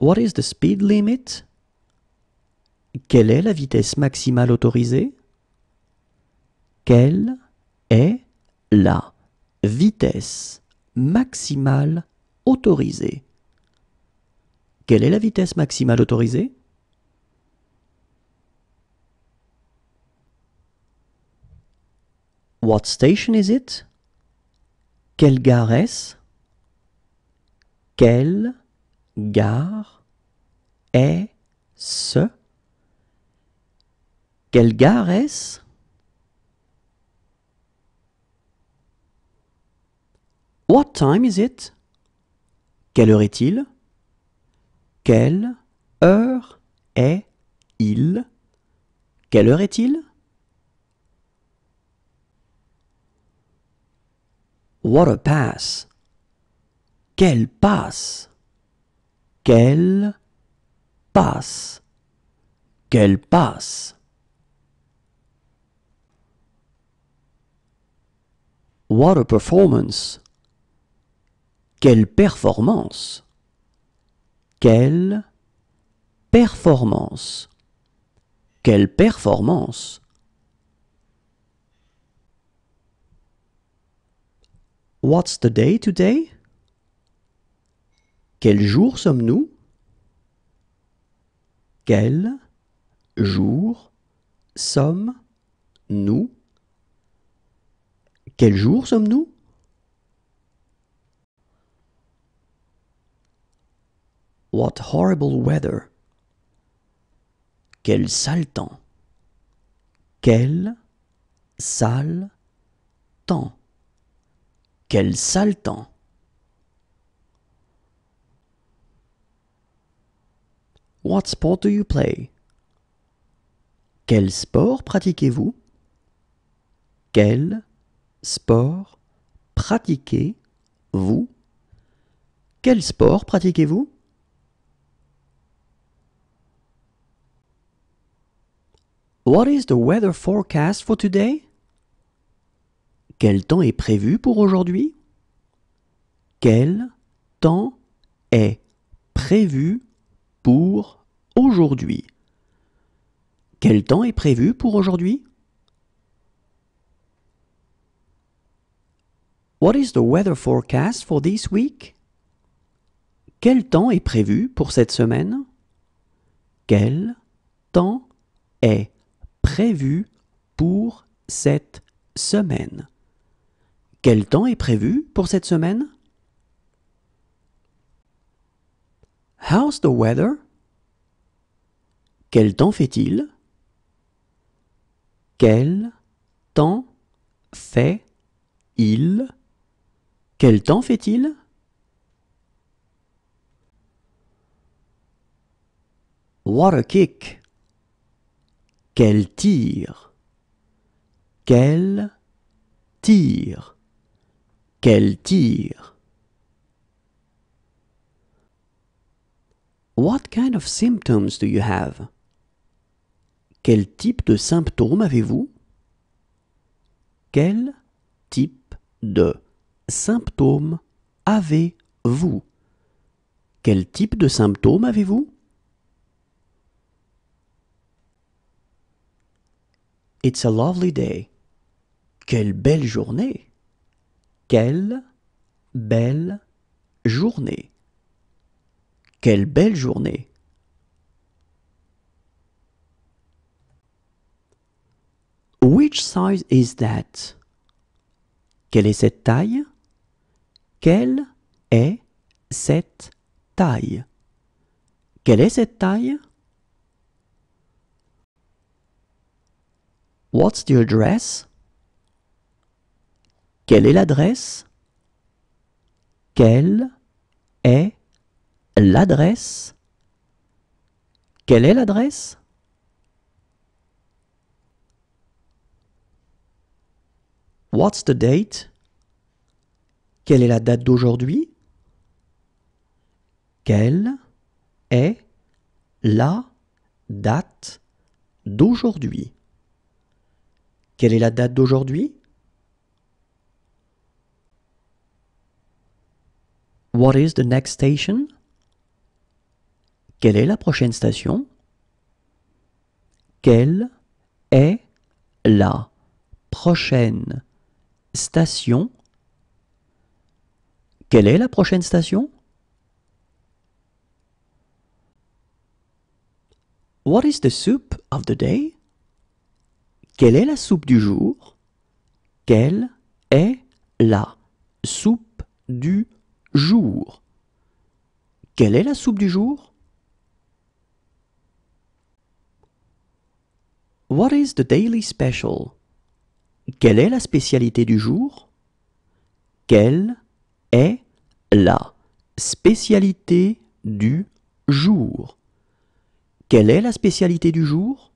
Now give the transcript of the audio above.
What is the speed limit? Quelle est la vitesse maximale autorisée? Quelle est la vitesse maximale autorisée? Quelle est la vitesse maximale autorisée? What station is it? Quelle gare est-ce? Quelle gare est-ce? Quelle gare est-ce? What time is it? Quelle heure est-il? Quelle heure est-il? Quelle heure est-il? What a pass! Quelle passe! Quelle passe! Quelle passe! What a performance! Quelle performance! Quelle performance! Quelle performance! What's the day today? Quel jour sommes-nous? Quel jour sommes-nous? Quel jour sommes-nous? What horrible weather! Quel sale temps! Quel sale temps! Quel sale temps! What sport do you play? Quel sport pratiquez-vous? Quel sport pratiquez-vous? Quel sport pratiquez-vous? What is the weather forecast for today? Quel temps est prévu pour aujourd'hui? Quel temps est prévu pour aujourd'hui? Quel temps est prévu pour aujourd'hui? What is the weather forecast for this week? Quel temps est prévu pour cette semaine? Quel temps est prévu pour cette semaine? Quel temps est prévu pour cette semaine? How's the weather? Quel temps fait-il? Quel temps fait-il? Quel temps fait-il? What a kick! Quel tir! Quel tir! Quel tir! What kind of symptoms do you have? Quel type de symptômes avez-vous? Quel type de symptômes avez-vous? Quel type de symptômes avez-vous? It's a lovely day. Quelle belle journée! Quelle belle journée! Quelle belle journée! Which size is that? Quelle est cette taille? Quelle est cette taille? Quelle est cette taille? What's the address? Quelle est l'adresse? Quelle est l'adresse? Quelle est l'adresse? What's the date? Quelle est la date d'aujourd'hui? Quelle est la date d'aujourd'hui? Quelle est la date d'aujourd'hui? What is the next station? Quelle est la prochaine station? Quelle est la prochaine station? Quelle est la prochaine station? What is the soup of the day? Quelle est la soupe du jour? Quelle est la soupe du jour? Quelle est la soupe du jour? What is the daily special? Quelle est la spécialité du jour? Quelle est la spécialité du jour? Quelle est la spécialité du jour?